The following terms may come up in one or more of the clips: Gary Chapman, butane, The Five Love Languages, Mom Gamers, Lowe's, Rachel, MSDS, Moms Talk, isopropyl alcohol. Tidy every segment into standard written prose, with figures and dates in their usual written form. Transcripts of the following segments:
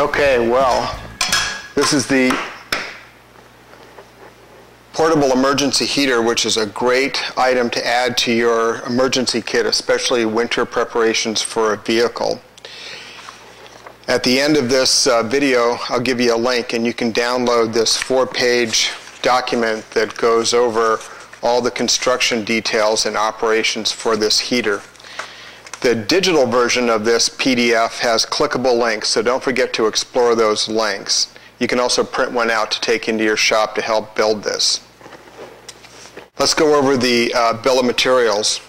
Okay, well, this is the portable emergency heater, which is a great item to add to your emergency kit, especially winter preparations for a vehicle. At the end of this video, I'll give you a link and you can download this 4-page document that goes over all the construction details and operations for this heater. The digital version of this PDF has clickable links, so don't forget to explore those links. You can also print one out to take into your shop to help build this. Let's go over the bill of materials.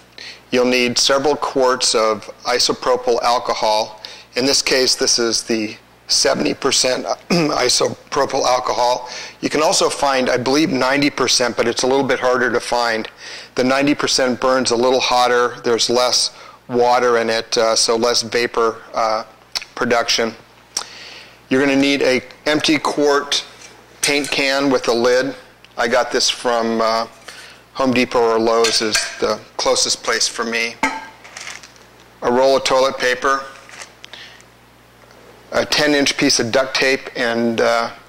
You'll need several quarts of isopropyl alcohol. In this case, this is the 70% isopropyl alcohol. You can also find, I believe, 90%, but it's a little bit harder to find. The 90% burns a little hotter. There's less water in it, so less vapor production. You're going to need an empty quart paint can with a lid. I got this from Home Depot or Lowe's is the closest place for me. A roll of toilet paper, a 10-inch piece of duct tape, and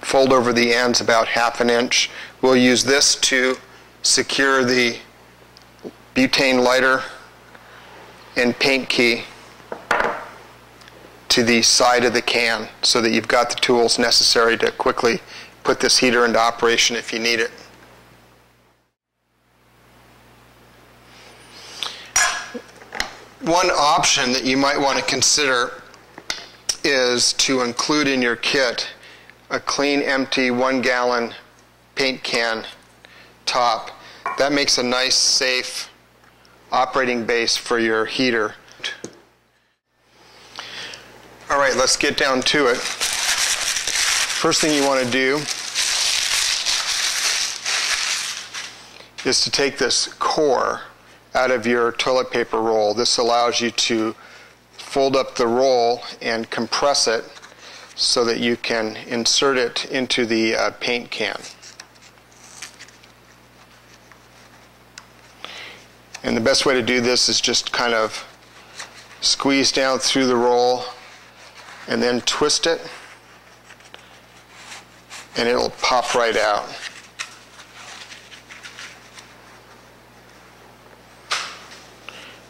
fold over the ends about 1/2 inch. We'll use this to secure the butane lighter and paint key to the side of the can so that you've got the tools necessary to quickly put this heater into operation if you need it. One option that you might want to consider is to include in your kit a clean, empty, 1-gallon paint can top. That makes a nice, safe operating base for your heater. All right, let's get down to it. First thing you want to do is to take this core out of your toilet paper roll. This allows you to fold up the roll and compress it so that you can insert it into the paint can. And the best way to do this is just kind of squeeze down through the roll and then twist it, and it'll pop right out.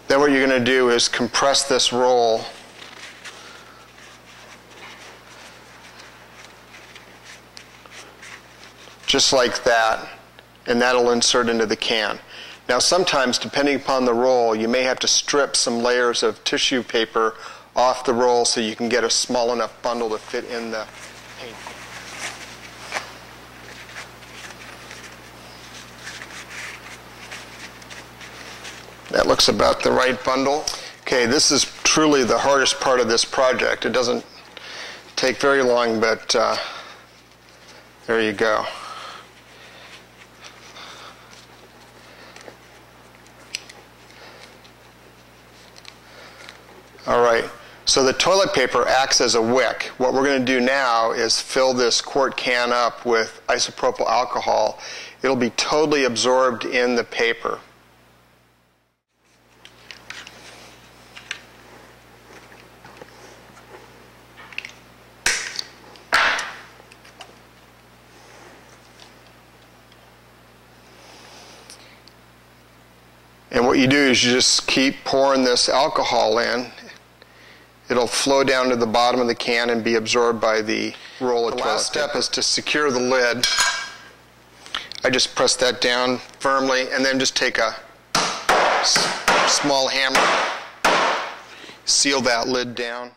Then what you're going to do is compress this roll just like that, and that'll insert into the can. Now sometimes, depending upon the roll, you may have to strip some layers of tissue paper off the roll so you can get a small enough bundle to fit in the paint. That looks about the right bundle. Okay, this is truly the hardest part of this project. It doesn't take very long, but there you go. All right, so the toilet paper acts as a wick. What we're going to do now is fill this quart can up with isopropyl alcohol. It'll be totally absorbed in the paper. And what you do is you just keep pouring this alcohol in. It'll flow down to the bottom of the can and be absorbed by the roll of toilet paper. The last step is to secure the lid. I just press that down firmly and then just take a small hammer, seal that lid down,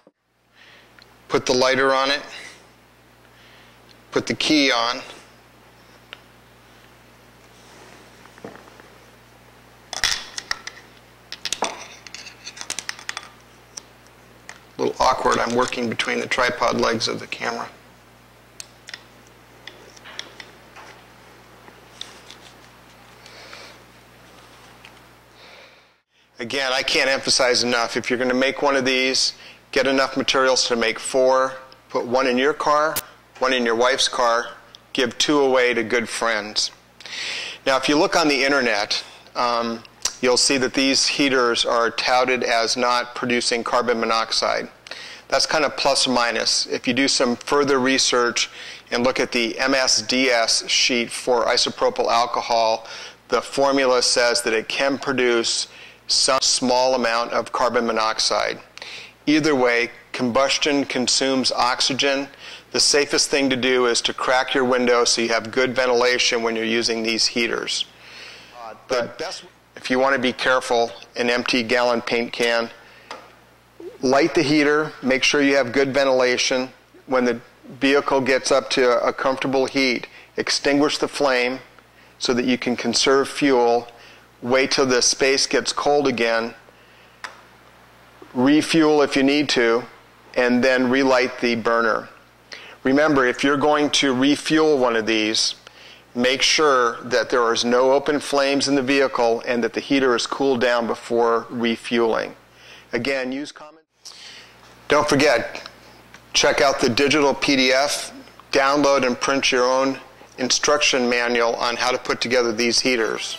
put the lighter on it, put the key on. A little awkward, I'm working between the tripod legs of the camera. Again, I can't emphasize enough, if you're going to make one of these, get enough materials to make 4, put 1 in your car, 1 in your wife's car, give 2 away to good friends. Now, if you look on the internet, you'll see that these heaters are touted as not producing carbon monoxide. That's kind of plus or minus. If you do some further research and look at the MSDS sheet for isopropyl alcohol, the formula says that it can produce some small amount of carbon monoxide. Either way, combustion consumes oxygen. The safest thing to do is to crack your window so you have good ventilation when you're using these heaters. If you want to be careful, an empty gallon paint can. Light the heater, make sure you have good ventilation. When the vehicle gets up to a comfortable heat, extinguish the flame so that you can conserve fuel. Wait till the space gets cold again, refuel if you need to, and then relight the burner. Remember, if you're going to refuel one of these, make sure that there is no open flames in the vehicle and that the heater is cooled down before refueling. Again, use common. Don't forget, check out the digital PDF, download and print your own instruction manual on how to put together these heaters.